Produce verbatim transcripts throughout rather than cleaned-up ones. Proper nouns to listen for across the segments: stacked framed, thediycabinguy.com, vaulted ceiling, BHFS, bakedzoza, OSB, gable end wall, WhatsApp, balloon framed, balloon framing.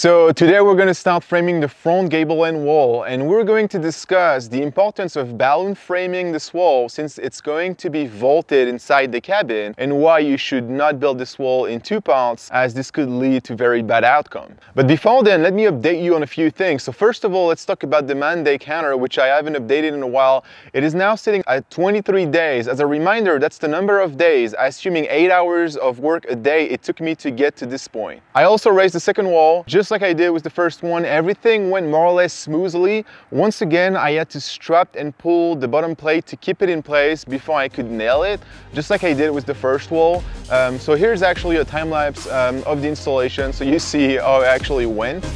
So today we're going to start framing the front gable end wall, and we're going to discuss the importance of balloon framing this wall since it's going to be vaulted inside the cabin, and why you should not build this wall in two parts as this could lead to very bad outcome. But before then, let me update you on a few things. So first of all, let's talk about the man-day counter, which I haven't updated in a while. It is now sitting at twenty-three days. As a reminder, that's the number of days, assuming eight hours of work a day it took me to get to this point. I also raised the second wall. Just like I did with the first one, everything went more or less smoothly. Once again, I had to strap and pull the bottom plate to keep it in place before I could nail it, just like I did with the first wall. Um, so here's actually a time lapse um, of the installation, so you see how it actually went.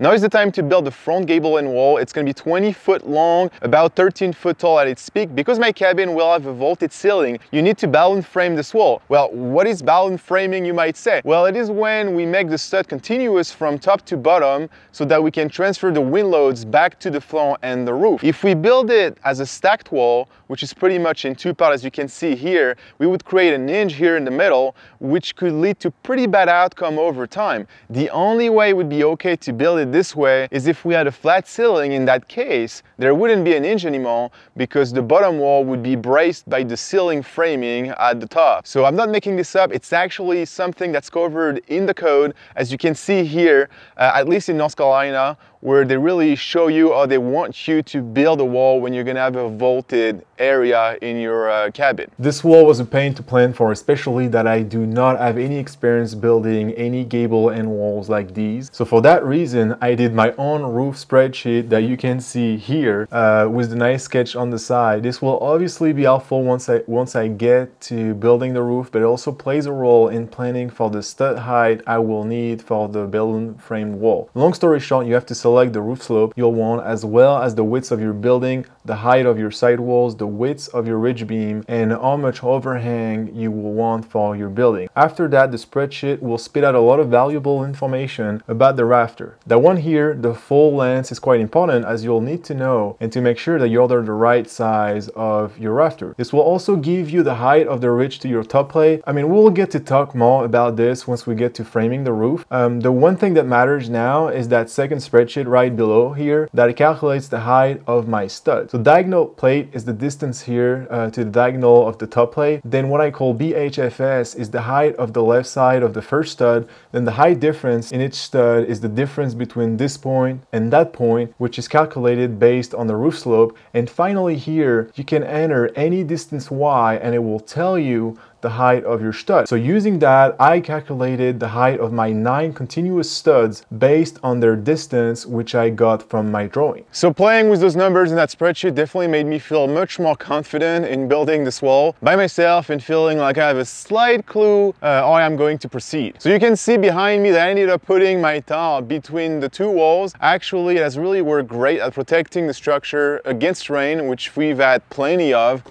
Now is the time to build the front gable end wall. It's going to be twenty foot long, about thirteen foot tall at its peak. Because my cabin will have a vaulted ceiling, you need to balloon frame this wall. Well, what is balloon framing, you might say? Well, it is when we make the stud continuous from top to bottom so that we can transfer the wind loads back to the floor and the roof. If we build it as a stacked wall, which is pretty much in two parts as you can see here, we would create an hinge here in the middle, which could lead to pretty bad outcome over time. The only way it would be okay to build it this way is if we had a flat ceiling. In that case, there wouldn't be an hinge anymore because the bottom wall would be braced by the ceiling framing at the top. So I'm not making this up, it's actually something that's covered in the code, as you can see here, uh, at least in North Carolina, where they really show you how they want you to build a wall when you're gonna have a vaulted area in your uh, cabin. This wall was a pain to plan for, especially that I do not have any experience building any gable end walls like these. So for that reason, I did my own roof spreadsheet that you can see here uh, with the nice sketch on the side. This will obviously be helpful once I, once I get to building the roof, but it also plays a role in planning for the stud height I will need for the balloon framed wall. Long story short, you have to select the roof slope you'll want, as well as the width of your building, the height of your side walls, the width of your ridge beam, and how much overhang you will want for your building. After that, the spreadsheet will spit out a lot of valuable information about the rafter. That one here, the full length, is quite important, as you'll need to know and to make sure that you order the right size of your rafter. This will also give you the height of the ridge to your top plate. I mean, we'll get to talk more about this once we get to framing the roof. Um, the one thing that matters now is that second spreadsheet right below here that calculates the height of my stud. So diagonal plate is the distance here uh, to the diagonal of the top plate. Then what I call B H F S is the height of the left side of the first stud. Then the height difference in each stud is the difference between this point and that point, which is calculated based on the roof slope. And finally here, you can enter any distance y and it will tell you the height of your stud. So using that, I calculated the height of my nine continuous studs based on their distance, which I got from my drawing. So playing with those numbers in that spreadsheet definitely made me feel much more confident in building this wall by myself and feeling like I have a slight clue uh, how I'm going to proceed. So you can see behind me that I ended up putting my tar between the two walls. Actually, it has really worked great at protecting the structure against rain, which we've had plenty of.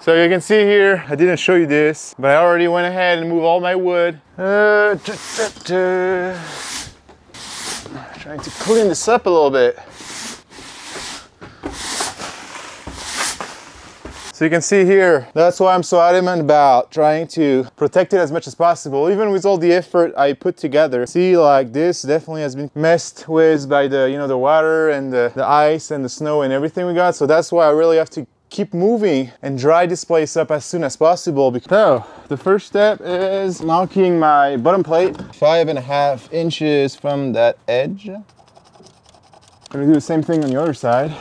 So you can see here, I didn't show you this, but I already went ahead and moved all my wood. Uh, da, da, da. Trying to clean this up a little bit. So you can see here, that's why I'm so adamant about trying to protect it as much as possible, even with all the effort I put together. See, like this definitely has been messed with by the, you know, the water and the, the ice and the snow and everything we got. So that's why I really have to keep moving and dry this place up as soon as possible. So the first step is marking my bottom plate five and a half inches from that edge. I'm gonna do the same thing on the other side.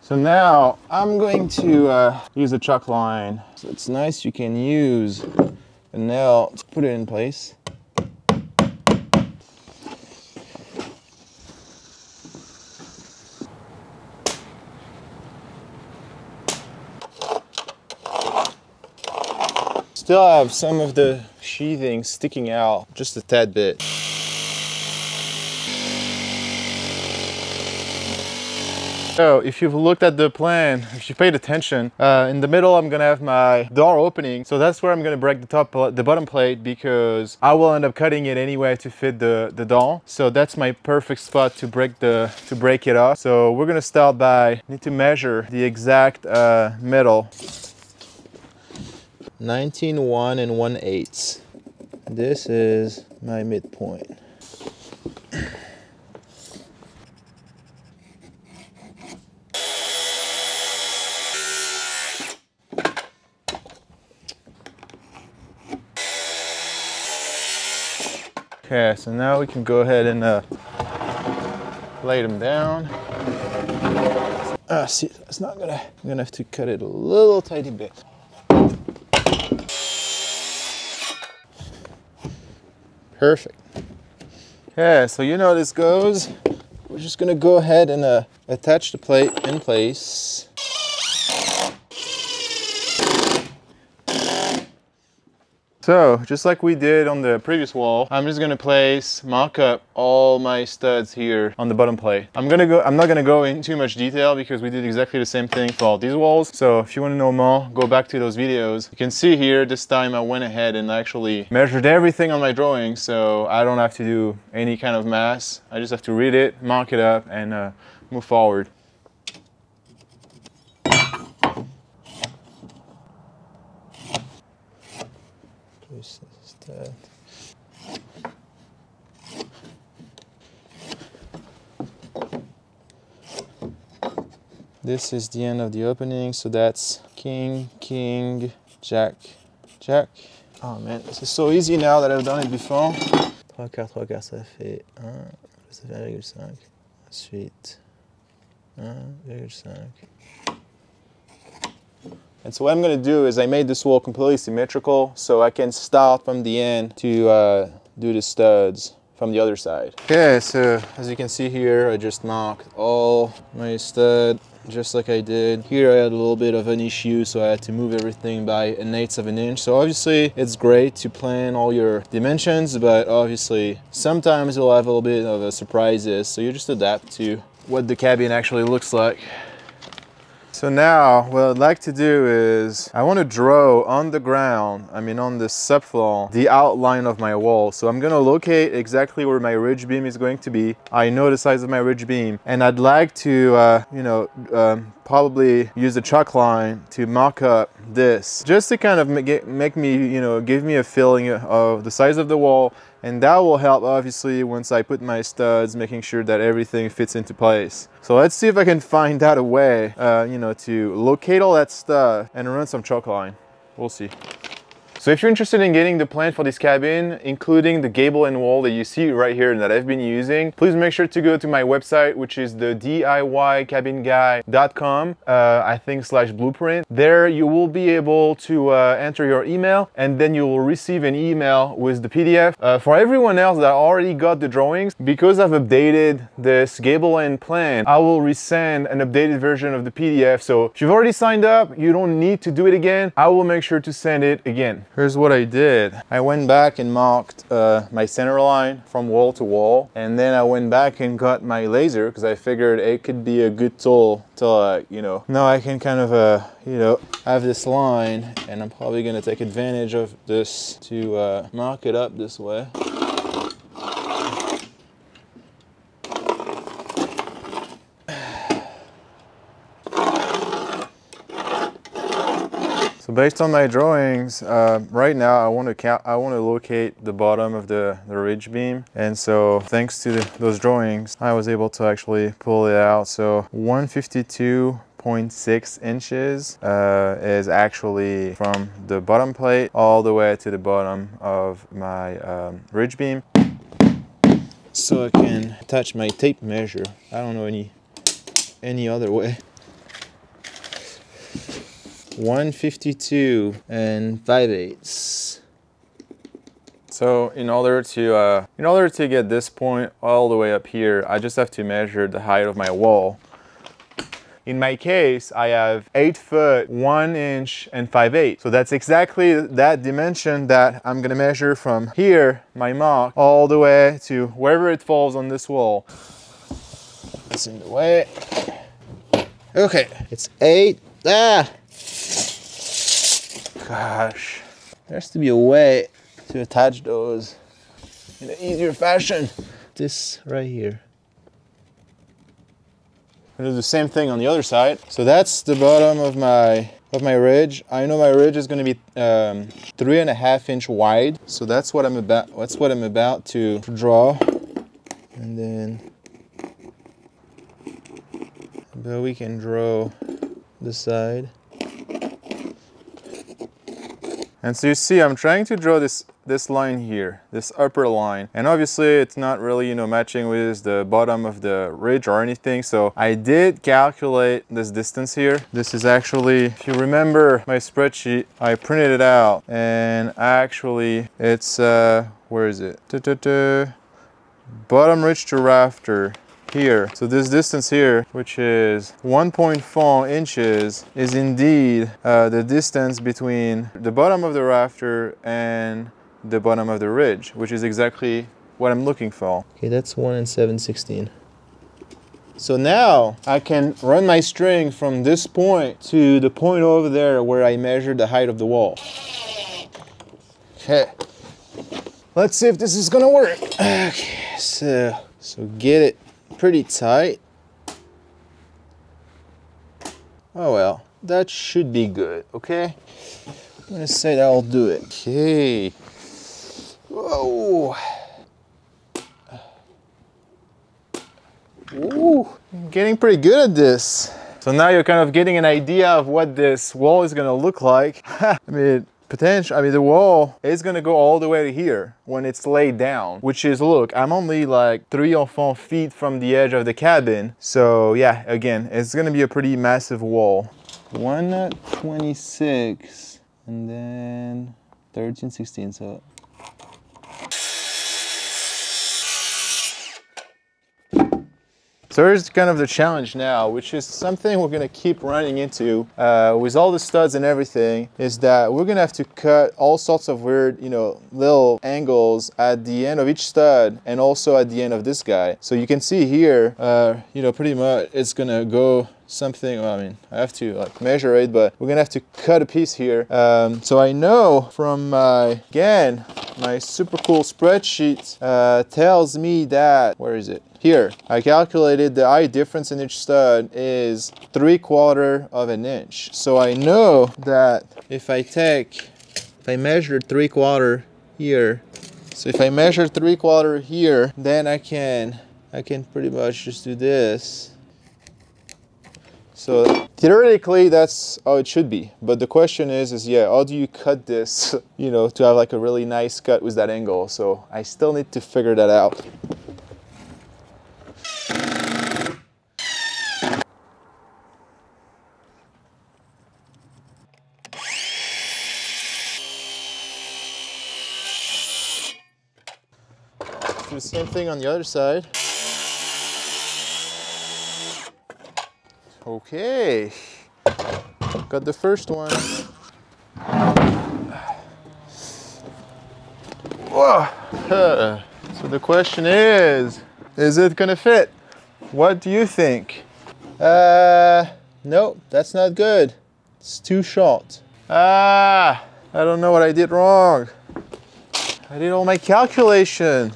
So now I'm going to uh, use a chalk line. So it's nice, you can use a nail to put it in place. Still have some of the sheathing sticking out just a tad bit. So if you've looked at the plan, if you paid attention, uh, in the middle I'm gonna have my door opening. So that's where I'm gonna break the top, the bottom plate, because I will end up cutting it anyway to fit the the door. So that's my perfect spot to break the to break it off. So we're gonna start by need to measure the exact uh, middle. nineteen one and one eighth. This is my midpoint. Okay, so now we can go ahead and uh, lay them down. Ah, see, it's not gonna, I'm gonna have to cut it a little tiny bit. Perfect. Okay, so you know how this goes. We're just gonna go ahead and uh, attach the plate in place. So, just like we did on the previous wall, I'm just gonna place, mark up all my studs here on the bottom plate. I'm gonna go, I'm not gonna go in too much detail because we did exactly the same thing for all these walls. So if you wanna know more, go back to those videos. You can see here, this time I went ahead and actually measured everything on my drawing, so I don't have to do any kind of math. I just have to read it, mark it up, and uh, move forward. This is the end of the opening, so that's king, king, jack, jack. Oh man, this is so easy now that I've done it before. trois quarts, trois quarts, ça fait un, ça fait un virgule cinq. Ensuite, un virgule cinq. And so what I'm gonna do is I made this wall completely symmetrical, so I can start from the end to uh, do the studs from the other side. Okay, so as you can see here, I just marked all my stud just like I did. Here I had a little bit of an issue, so I had to move everything by an eighth of an inch. So obviously it's great to plan all your dimensions, but obviously sometimes you'll have a little bit of a surprises, so you just adapt to what the cabin actually looks like. So now what I'd like to do is I want to draw on the ground, I mean on the subfloor, the outline of my wall. So I'm going to locate exactly where my ridge beam is going to be. I know the size of my ridge beam, and I'd like to, uh, you know, um, probably use a chalk line to mark up this, just to kind of make, make me, you know, give me a feeling of the size of the wall. And that will help, obviously, once I put my studs, making sure that everything fits into place. So let's see if I can find out a way, uh, you know, to locate all that stuff and run some chalk line. We'll see. So if you're interested in getting the plan for this cabin, including the gable and wall that you see right here and that I've been using, please make sure to go to my website, which is the D I Y cabin guy dot com, uh, I think slash blueprint. There you will be able to uh, enter your email, and then you will receive an email with the P D F. Uh, for everyone else that already got the drawings, because I've updated this gable and plan, I will resend an updated version of the P D F. So if you've already signed up, you don't need to do it again. I will make sure to send it again. Here's what I did. I went back and marked uh, my center line from wall to wall, and then I went back and got my laser because I figured it could be a good tool to, uh, you know, now I can kind of, uh, you know, have this line, and I'm probably gonna take advantage of this to uh, mark it up this way. Based on my drawings, uh, right now I want to count, I want to locate the bottom of the, the ridge beam, and so thanks to the, those drawings, I was able to actually pull it out. So one fifty-two point six inches uh, is actually from the bottom plate all the way to the bottom of my um, ridge beam. So I can attach my tape measure. I don't know any any other way. one fifty-two and five eighths. So in order to uh, in order to get this point all the way up here, I just have to measure the height of my wall. In my case, I have eight foot, one inch, and five eighths. So that's exactly that dimension that I'm gonna measure from here, my mark, all the way to wherever it falls on this wall. That's in the way. Okay. It's eight. Ah! Gosh. There has to be a way to attach those in an easier fashion. This right here. I'm gonna do the same thing on the other side. So that's the bottom of my of my ridge. I know my ridge is gonna be um, three and a half inch wide. So that's what I'm about. That's what I'm about to draw, and then but we can draw the side. And so you see, I'm trying to draw this this line here, this upper line. And obviously it's not really, you know, matching with the bottom of the ridge or anything. So I did calculate this distance here. This is actually, if you remember my spreadsheet, I printed it out, and actually it's, uh, where is it? Da, da, da. Bottom ridge to rafter here. So this distance here, which is one point four inches, is indeed uh, the distance between the bottom of the rafter and the bottom of the ridge, which is exactly what I'm looking for. Okay, that's one and seven sixteenths. So now I can run my string from this point to the point over there where I measured the height of the wall. Okay, let's see if this is gonna work. Okay, so, so get it pretty tight. Oh well, that should be good, okay? I'm gonna say that'll do it. Okay. Whoa. Ooh, I'm getting pretty good at this. So now you're kind of getting an idea of what this wall is gonna look like. I mean, potential, I mean, the wall is gonna go all the way to here when it's laid down, which is, look, I'm only like three or four feet from the edge of the cabin. So yeah, again, it's gonna be a pretty massive wall. one twenty-six and then thirteen sixteen, so. So here's kind of the challenge now, which is something we're gonna keep running into uh, with all the studs and everything, is that we're gonna have to cut all sorts of weird, you know, little angles at the end of each stud and also at the end of this guy. So you can see here, uh, you know, pretty much it's gonna go something, well, I mean, I have to like measure it, but we're gonna have to cut a piece here. Um, so I know from my, again, my super cool spreadsheet uh, tells me that, where is it? Here, I calculated the height difference in each stud is three quarter of an inch. So I know that if I take, if I measure three quarter here, so if I measure three quarter here, then I can, I can pretty much just do this. So theoretically, that's how it should be. But the question is, is yeah, how do you cut this, you know, to have like a really nice cut with that angle? So I still need to figure that out. Do the same thing on the other side. Okay, got the first one. Whoa. So the question is, is it gonna fit? What do you think? Uh, no, that's not good. It's too short. Ah, I don't know what I did wrong. I did all my calculation.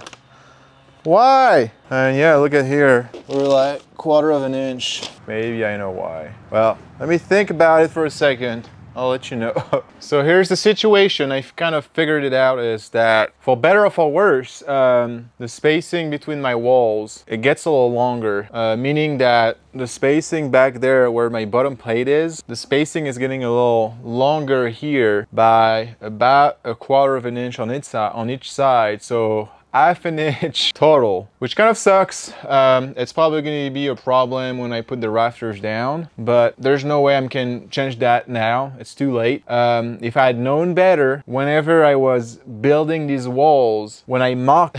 Why? And yeah, look at here. We're like quarter of an inch. Maybe I know why. Well, let me think about it for a second. I'll let you know. So here's the situation. I've kind of figured it out, is that for better or for worse, um, the spacing between my walls, it gets a little longer, uh, meaning that the spacing back there where my bottom plate is, the spacing is getting a little longer here by about a quarter of an inch on each, on each side. So half an inch total, which kind of sucks. Um, it's probably going to be a problem when I put the rafters down, but there's no way I can change that now. It's too late. Um, if I had known better, whenever I was building these walls, when I mocked,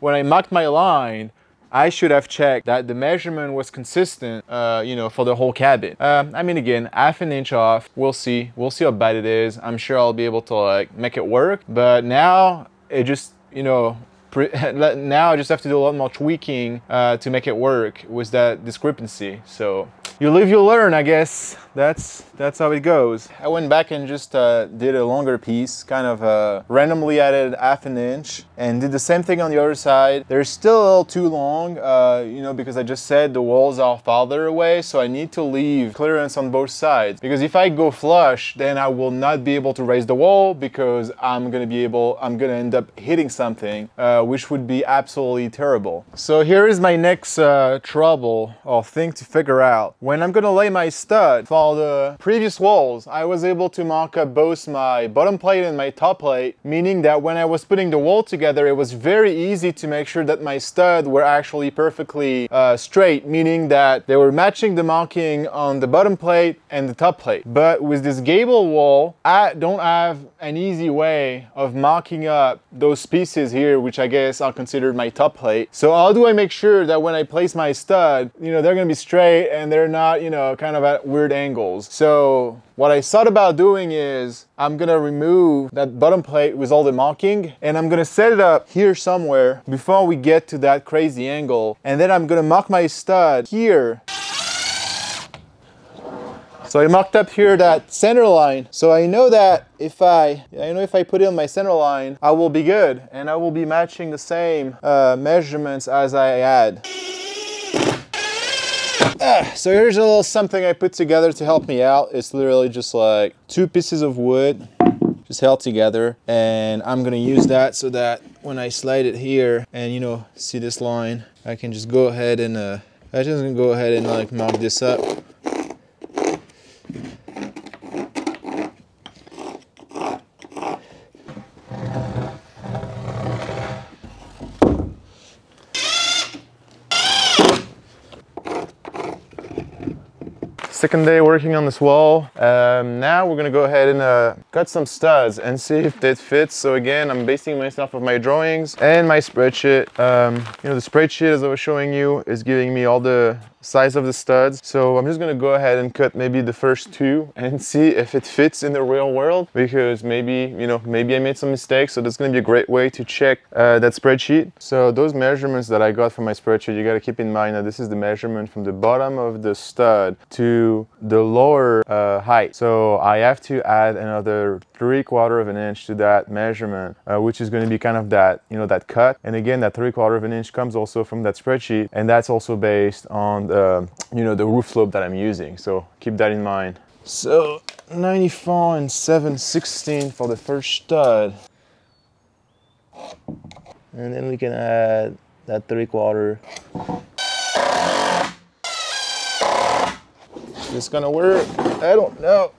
when I mocked my line, I should have checked that the measurement was consistent, uh, you know, for the whole cabin. Um, I mean, again, half an inch off. We'll see. We'll see how bad it is. I'm sure I'll be able to like make it work, but now it just, you know, now I just have to do a lot more tweaking uh, to make it work with that discrepancy. So you live, you learn, I guess. That's that's how it goes. I went back and just uh, did a longer piece, kind of uh, randomly added half an inch and did the same thing on the other side. They're still a little too long, uh, you know, because I just said the walls are farther away, so I need to leave clearance on both sides, because if I go flush, then I will not be able to raise the wall because I'm gonna be able, I'm gonna end up hitting something, uh, which would be absolutely terrible. So here is my next uh, trouble or thing to figure out. When I'm gonna lay my stud, for the previous walls, I was able to mark up both my bottom plate and my top plate, meaning that when I was putting the wall together, it was very easy to make sure that my stud were actually perfectly uh, straight, meaning that they were matching the marking on the bottom plate and the top plate. But with this gable wall, I don't have an easy way of marking up those pieces here, which I guess are considered my top plate. So how do I make sure that when I place my stud, you know, they're gonna be straight and they're not, you know, kind of at weird angles? So what I thought about doing is I'm gonna remove that bottom plate with all the marking, and I'm gonna set it up here somewhere before we get to that crazy angle, and then I'm gonna mark my stud here. So I marked up here that center line, so I know that if I, I know if I put it on my center line, I will be good, and I will be matching the same uh, measurements as I had. So here's a little something I put together to help me out. It's literally just like two pieces of wood just held together, and I'm gonna use that so that when I slide it here and, you know, see this line, I can just go ahead and uh, I'm just gonna go ahead and like mark this up. Second day working on this wall. Um, now we're gonna go ahead and uh, cut some studs and see if that fits. So again, I'm basing myself off my drawings and my spreadsheet. Um, you know, the spreadsheet, as I was showing you, is giving me all the size of the studs. So I'm just gonna go ahead and cut maybe the first two and see if it fits in the real world, because maybe, you know, maybe I made some mistakes. So that's gonna be a great way to check uh, that spreadsheet. So those measurements that I got from my spreadsheet, you gotta keep in mind that this is the measurement from the bottom of the stud to the lower uh, height. So I have to add another three quarter of an inch to that measurement, uh, which is gonna be kind of that, you know, that cut. And again, that three quarter of an inch comes also from that spreadsheet. And that's also based on the Uh, you know, the roof slope that I'm using, so keep that in mind. So ninety-four and seven sixteenths for the first stud, and then we can add that three quarter. Is this gonna work? I don't know.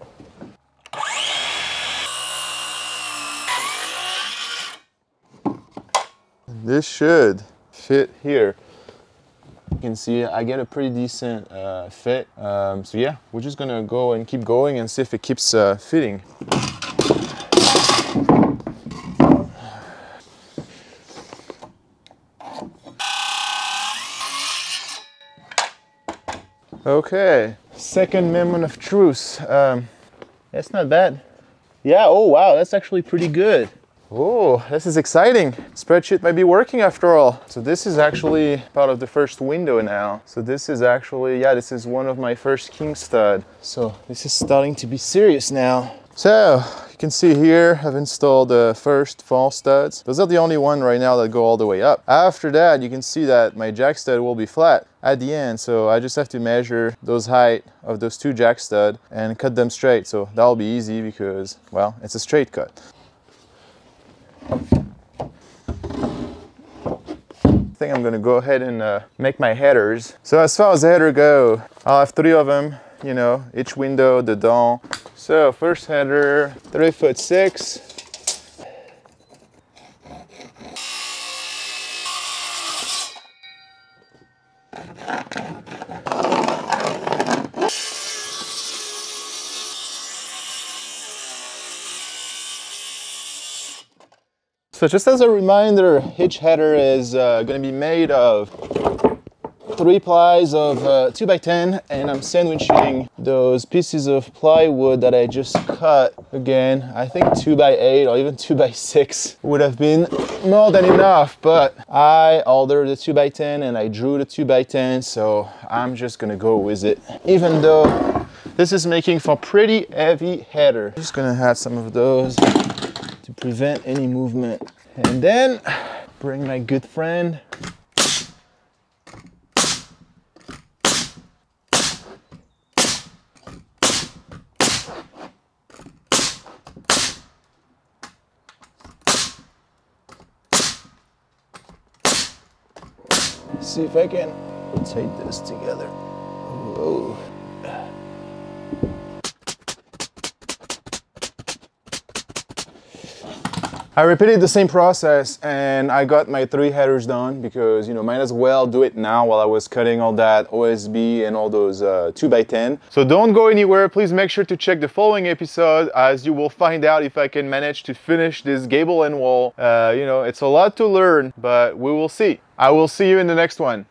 This should fit here. You can see I get a pretty decent uh, fit, um, so yeah, we're just gonna go and keep going and see if it keeps uh, fitting. Okay, second moment of truth. Um, that's not bad. Yeah, oh wow, that's actually pretty good. Oh, this is exciting. Spreadsheet might be working after all. So this is actually part of the first window now. So this is actually, yeah, this is one of my first king stud. So this is starting to be serious now. So you can see here, I've installed the first false studs. Those are the only one right now that go all the way up. After that, you can see that my jack stud will be flat at the end. So I just have to measure those height of those two jack stud and cut them straight. So that'll be easy because, well, it's a straight cut. I think I'm gonna go ahead and uh, make my headers. So as far as the header go, I'll have three of them, you know, each window, the door. So first header, three foot six. So just as a reminder, each header is uh, going to be made of three plies of uh, two by ten, and I'm sandwiching those pieces of plywood that I just cut. Again, I think two by eight or even two by six would have been more than enough, but I ordered the two by ten and I drew the two by ten, so I'm just gonna go with it. Even though this is making for pretty heavy header. I'm just gonna have some of those to prevent any movement. And then bring my good friend . See if I can rotate this together. Whoa. I repeated the same process and I got my three headers done because, you know, might as well do it now while I was cutting all that O S B and all those uh, two by ten. So don't go anywhere. Please make sure to check the following episode, as you will find out if I can manage to finish this gable end wall. Uh, you know, it's a lot to learn, but we will see. I will see you in the next one.